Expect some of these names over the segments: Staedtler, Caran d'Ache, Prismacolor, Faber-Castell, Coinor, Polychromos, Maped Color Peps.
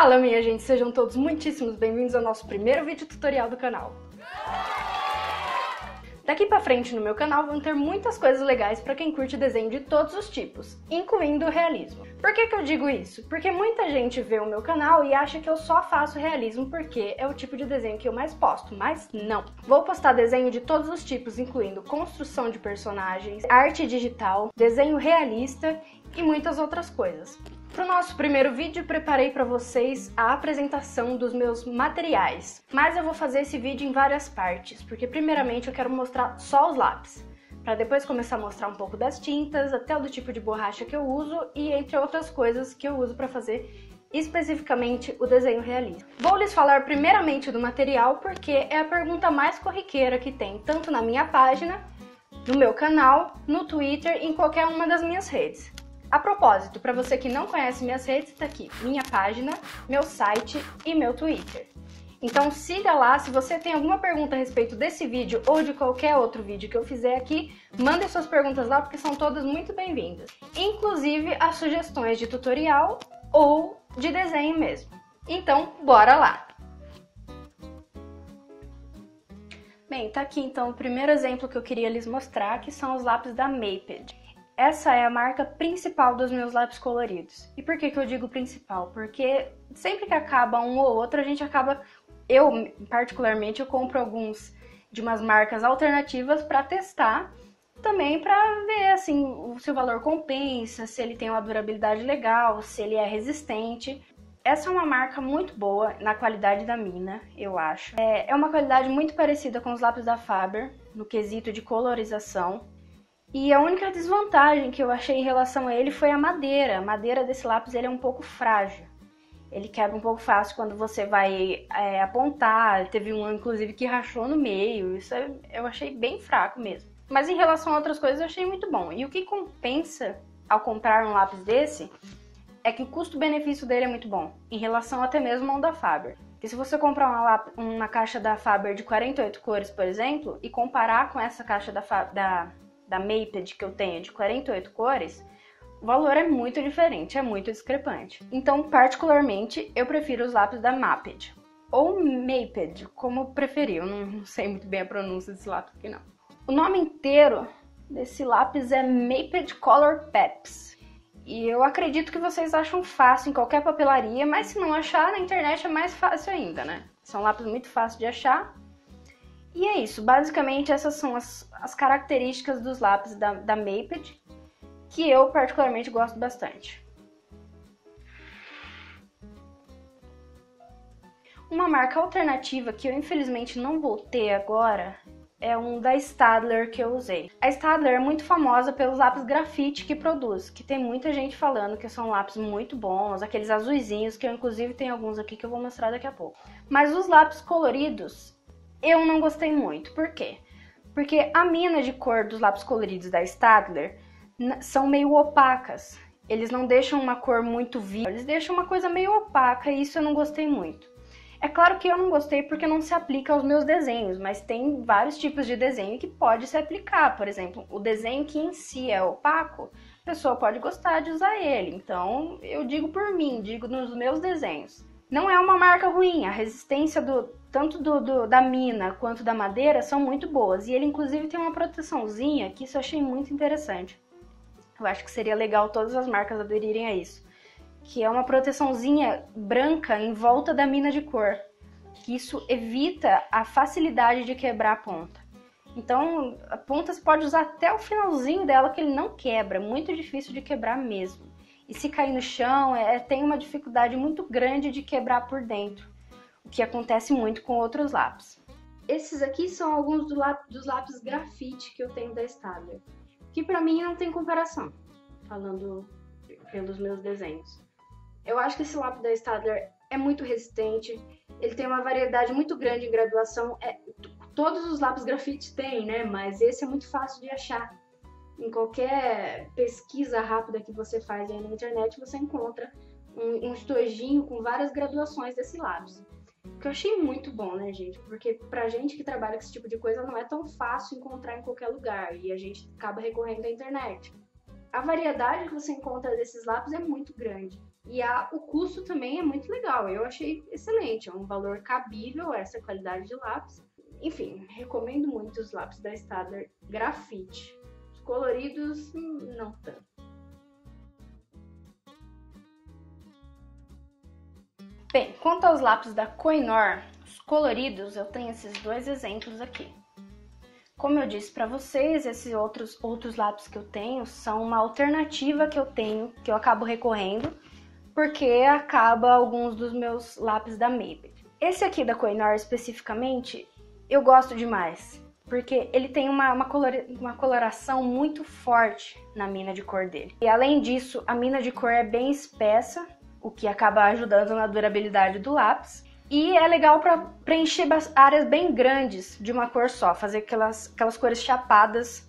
Fala, minha gente! Sejam todos muitíssimos bem-vindos ao nosso primeiro vídeo tutorial do canal. Daqui pra frente no meu canal vão ter muitas coisas legais pra quem curte desenho de todos os tipos, incluindo o realismo. Por que eu digo isso? Porque muita gente vê o meu canal e acha que eu só faço realismo porque é o tipo de desenho que eu mais posto, mas não. Vou postar desenho de todos os tipos, incluindo construção de personagens, arte digital, desenho realista e muitas outras coisas. Para o nosso primeiro vídeo, preparei para vocês a apresentação dos meus materiais, mas eu vou fazer esse vídeo em várias partes, porque primeiramente eu quero mostrar só os lápis, para depois começar a mostrar um pouco das tintas, até do tipo de borracha que eu uso e entre outras coisas que eu uso para fazer especificamente o desenho realista. Vou lhes falar primeiramente do material, porque é a pergunta mais corriqueira que tem, tanto na minha página, no meu canal, no Twitter, em qualquer uma das minhas redes. A propósito, para você que não conhece minhas redes, tá aqui minha página, meu site e meu Twitter. Então siga lá, se você tem alguma pergunta a respeito desse vídeo ou de qualquer outro vídeo que eu fizer aqui, mande suas perguntas lá porque são todas muito bem-vindas. Inclusive as sugestões de tutorial ou de desenho mesmo. Então, bora lá! Bem, tá aqui então o primeiro exemplo que eu queria lhes mostrar, que são os lápis da Maped. Essa é a marca principal dos meus lápis coloridos. E por que eu digo principal? Porque sempre que acaba um ou outro, a gente acaba... Eu, particularmente, eu compro alguns de umas marcas alternativas para testar, também para ver, assim, se o valor compensa, se ele tem uma durabilidade legal, se ele é resistente. Essa é uma marca muito boa na qualidade da mina, eu acho. É uma qualidade muito parecida com os lápis da Faber, no quesito de colorização. E a única desvantagem que eu achei em relação a ele foi a madeira. A madeira desse lápis ele é um pouco frágil. Ele quebra um pouco fácil quando você vai apontar. Teve um, inclusive, que rachou no meio. Isso eu achei bem fraco mesmo. Mas em relação a outras coisas eu achei muito bom. E o que compensa ao comprar um lápis desse é que o custo-benefício dele é muito bom. Em relação até mesmo ao da Faber. Porque se você comprar uma caixa da Faber de 48 cores, por exemplo, e comparar com essa caixa da Maped que eu tenho de 48 cores, o valor é muito diferente, é muito discrepante. Então, particularmente, eu prefiro os lápis da Maped, ou Maped, como preferir, eu não sei muito bem a pronúncia desse lápis aqui não. O nome inteiro desse lápis é Maped Color Peps, e eu acredito que vocês acham fácil em qualquer papelaria, mas se não achar, na internet é mais fácil ainda, né? São lápis muito fáceis de achar. E é isso, basicamente essas são as características dos lápis da Maped, que eu particularmente gosto bastante. Uma marca alternativa que eu infelizmente não voltei agora é um da Staedtler que eu usei. A Staedtler é muito famosa pelos lápis grafite que produz, que tem muita gente falando que são lápis muito bons, aqueles azuizinhos, que eu inclusive tenho alguns aqui que eu vou mostrar daqui a pouco. Mas os lápis coloridos... eu não gostei muito. Por quê? Porque a mina de cor dos lápis coloridos da Staedtler são meio opacas. Eles não deixam uma cor muito viva, eles deixam uma coisa meio opaca e isso eu não gostei muito. É claro que eu não gostei porque não se aplica aos meus desenhos, mas tem vários tipos de desenho que pode se aplicar. Por exemplo, o desenho que em si é opaco, a pessoa pode gostar de usar ele. Então, eu digo por mim, digo nos meus desenhos. Não é uma marca ruim, a resistência tanto da mina quanto da madeira são muito boas. E ele inclusive tem uma proteçãozinha, que isso eu achei muito interessante. Eu acho que seria legal todas as marcas aderirem a isso. Que é uma proteçãozinha branca em volta da mina de cor. Que isso evita a facilidade de quebrar a ponta. Então a ponta você pode usar até o finalzinho dela que ele não quebra, muito difícil de quebrar mesmo. E se cair no chão, tem uma dificuldade muito grande de quebrar por dentro, o que acontece muito com outros lápis. Esses aqui são alguns dos lápis grafite que eu tenho da Staedtler, que pra mim não tem comparação, falando pelos meus desenhos. Eu acho que esse lápis da Staedtler é muito resistente, ele tem uma variedade muito grande em graduação, todos os lápis grafite têm, né? Mas esse é muito fácil de achar. Em qualquer pesquisa rápida que você faz aí na internet, você encontra um estojinho com várias graduações desse lápis. O que eu achei muito bom, né, gente? Porque pra gente que trabalha com esse tipo de coisa, não é tão fácil encontrar em qualquer lugar. E a gente acaba recorrendo à internet. A variedade que você encontra desses lápis é muito grande. E o custo também é muito legal, eu achei excelente, é um valor cabível essa qualidade de lápis. Enfim, recomendo muito os lápis da Staedtler Grafite. Os coloridos, não tanto. Bem, quanto aos lápis da Coinor, os coloridos, eu tenho esses dois exemplos aqui. Como eu disse para vocês, esses outros lápis que eu tenho são uma alternativa que eu tenho, que eu acabo recorrendo, porque acaba alguns dos meus lápis da Maped. Esse aqui da Coinor especificamente, eu gosto demais, porque ele tem uma coloração muito forte na mina de cor dele. E além disso, a mina de cor é bem espessa, o que acaba ajudando na durabilidade do lápis. E é legal para preencher áreas bem grandes de uma cor só, fazer aquelas cores chapadas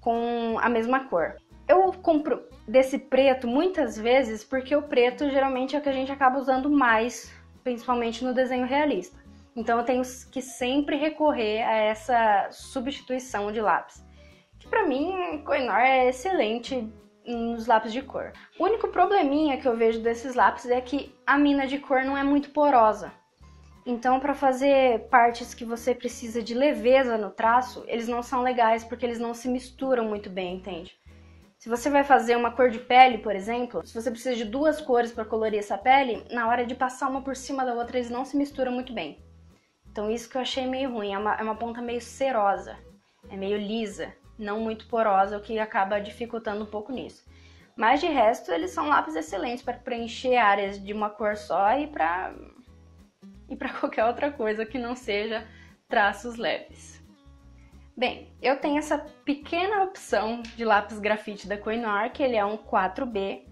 com a mesma cor. Eu compro desse preto muitas vezes porque o preto geralmente é o que a gente acaba usando mais, principalmente no desenho realista. Então eu tenho que sempre recorrer a essa substituição de lápis, que pra mim, Coinor é excelente nos lápis de cor. O único probleminha que eu vejo desses lápis é que a mina de cor não é muito porosa. Então pra fazer partes que você precisa de leveza no traço, eles não são legais porque eles não se misturam muito bem, entende? Se você vai fazer uma cor de pele, por exemplo, se você precisa de duas cores para colorir essa pele, na hora de passar uma por cima da outra, eles não se misturam muito bem. Então isso que eu achei meio ruim, é uma ponta meio cerosa, é meio lisa, não muito porosa, o que acaba dificultando um pouco nisso. Mas de resto, eles são lápis excelentes para preencher áreas de uma cor só e para qualquer outra coisa que não seja traços leves. Bem, eu tenho essa pequena opção de lápis grafite da Coinor, que ele é um 4B.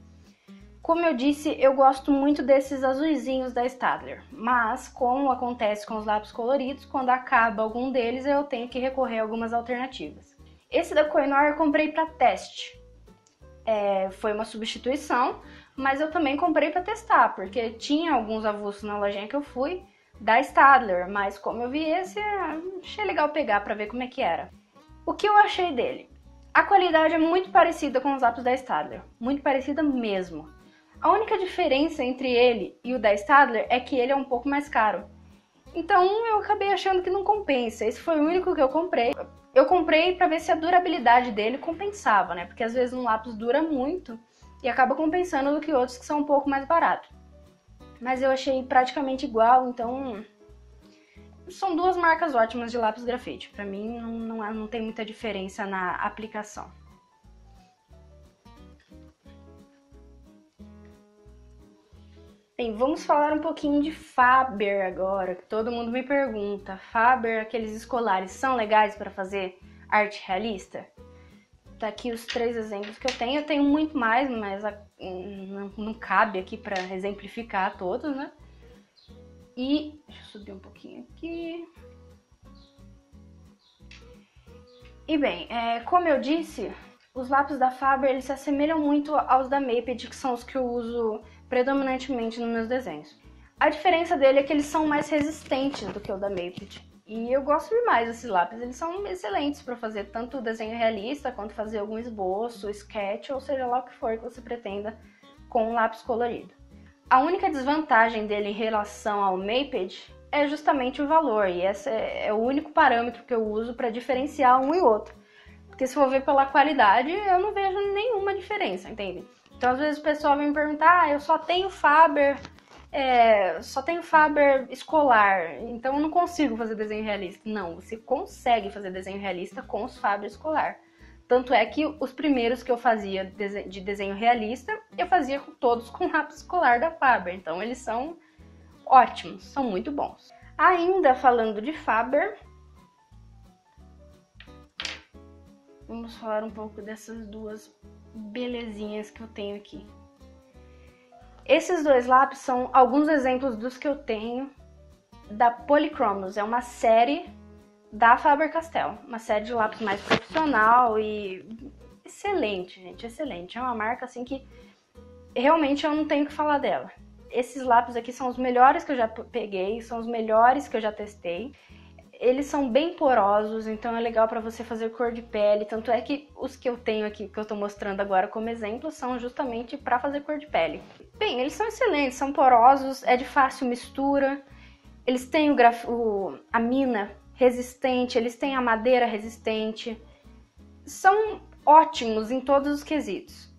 Como eu disse, eu gosto muito desses azuizinhos da Staedtler, mas como acontece com os lápis coloridos, quando acaba algum deles eu tenho que recorrer a algumas alternativas. Esse da Coinor eu comprei para teste. Foi uma substituição, mas eu também comprei para testar, porque tinha alguns avulsos na lojinha que eu fui, da Staedtler, mas como eu vi esse, achei legal pegar pra ver como é que era. O que eu achei dele? A qualidade é muito parecida com os lápis da Staedtler, muito parecida mesmo. A única diferença entre ele e o da Staedtler é que ele é um pouco mais caro. Então eu acabei achando que não compensa, esse foi o único que eu comprei. Eu comprei pra ver se a durabilidade dele compensava, né? Porque às vezes um lápis dura muito e acaba compensando do que outros que são um pouco mais baratos. Mas eu achei praticamente igual, então são duas marcas ótimas de lápis grafite. Pra mim não tem muita diferença na aplicação. Bem, vamos falar um pouquinho de Faber agora, que todo mundo me pergunta. Faber, aqueles escolares, são legais para fazer arte realista? Tá aqui os três exemplos que eu tenho muito mais, mas não cabe aqui para exemplificar todos, né? E deixa eu subir um pouquinho aqui. E bem, como eu disse, os lápis da Faber eles se assemelham muito aos da Maped, que são os que eu uso predominantemente nos meus desenhos. A diferença dele é que eles são mais resistentes do que o da Maped. E eu gosto demais desses lápis, eles são excelentes para fazer tanto desenho realista, quanto fazer algum esboço, sketch, ou seja lá o que for que você pretenda com um lápis colorido. A única desvantagem dele em relação ao Maped é justamente o valor, e esse é o único parâmetro que eu uso para diferenciar um e outro. Porque se for ver pela qualidade, eu não vejo nenhuma diferença, entende? Então às vezes o pessoal vem me perguntar, eu só tenho Faber... só tenho Faber escolar, então eu não consigo fazer desenho realista. Não, você consegue fazer desenho realista com os Faber escolar. Tanto é que os primeiros que eu fazia de desenho realista, eu fazia todos com lápis escolar da Faber. Então eles são ótimos, são muito bons. Ainda falando de Faber, vamos falar um pouco dessas duas belezinhas que eu tenho aqui. Esses dois lápis são alguns exemplos dos que eu tenho da Polychromos, é uma série da Faber-Castell, uma série de lápis mais profissional e excelente, gente, excelente. É uma marca assim que realmente eu não tenho que falar dela. Esses lápis aqui são os melhores que eu já peguei, são os melhores que eu já testei. Eles são bem porosos, então é legal para você fazer cor de pele. Tanto é que os que eu tenho aqui, que eu tô mostrando agora como exemplo, são justamente para fazer cor de pele. Bem, eles são excelentes, são porosos, é de fácil mistura. Eles têm a mina resistente, eles têm a madeira resistente. São ótimos em todos os quesitos.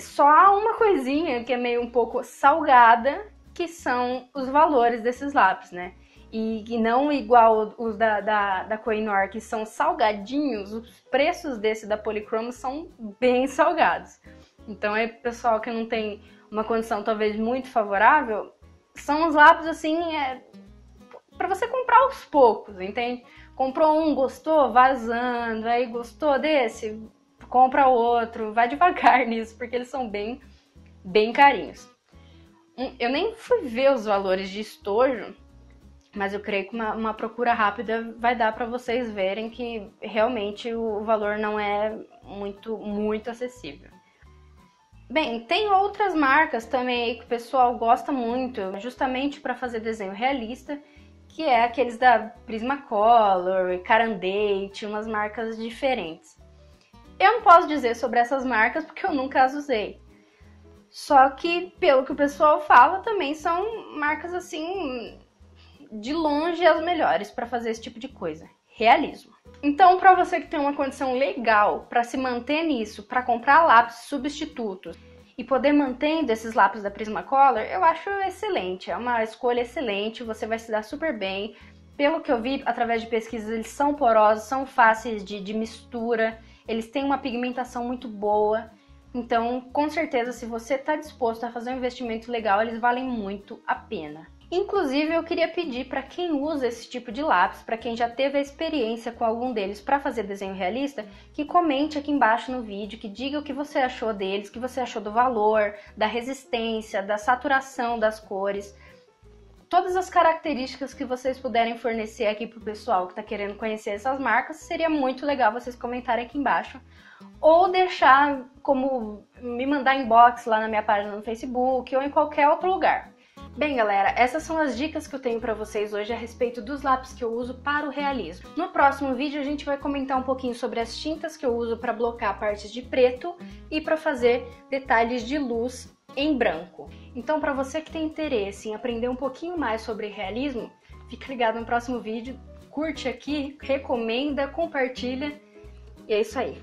Só há uma coisinha que é meio um pouco salgada, que são os valores desses lápis, né? E não igual os da Coinor, que são salgadinhos, os preços desse da Polychromos são bem salgados. Então é pessoal que não tem uma condição talvez muito favorável, são os lápis assim, para você comprar aos poucos, entende? Comprou um, gostou, vazando, aí gostou desse, compra outro, vai devagar nisso, porque eles são bem carinhos. Eu nem fui ver os valores de estojo, mas eu creio que uma procura rápida vai dar para vocês verem que realmente o valor não é muito acessível. Bem, tem outras marcas também que o pessoal gosta muito, justamente para fazer desenho realista, que é aqueles da Prismacolor, Caran d'Ache, umas marcas diferentes. Eu não posso dizer sobre essas marcas porque eu nunca as usei. Só que, pelo que o pessoal fala, também são marcas assim, de longe as melhores para fazer esse tipo de coisa, realismo. Então, para você que tem uma condição legal para se manter nisso, para comprar lápis substitutos e poder mantendo esses lápis da Prismacolor, eu acho excelente, é uma escolha excelente, você vai se dar super bem. Pelo que eu vi através de pesquisas, eles são porosos, são fáceis de mistura, eles têm uma pigmentação muito boa. Então, com certeza, se você está disposto a fazer um investimento legal, eles valem muito a pena. Inclusive, eu queria pedir para quem usa esse tipo de lápis, para quem já teve a experiência com algum deles para fazer desenho realista, que comente aqui embaixo no vídeo, que diga o que você achou deles, o que você achou do valor, da resistência, da saturação das cores, todas as características que vocês puderem fornecer aqui para o pessoal que está querendo conhecer essas marcas, seria muito legal vocês comentarem aqui embaixo. Ou deixar como me mandar inbox lá na minha página no Facebook ou em qualquer outro lugar. Bem, galera, essas são as dicas que eu tenho pra vocês hoje a respeito dos lápis que eu uso para o realismo. No próximo vídeo a gente vai comentar um pouquinho sobre as tintas que eu uso para blocar partes de preto e para fazer detalhes de luz em branco. Então, para você que tem interesse em aprender um pouquinho mais sobre realismo, fica ligado no próximo vídeo, curte aqui, recomenda, compartilha e é isso aí.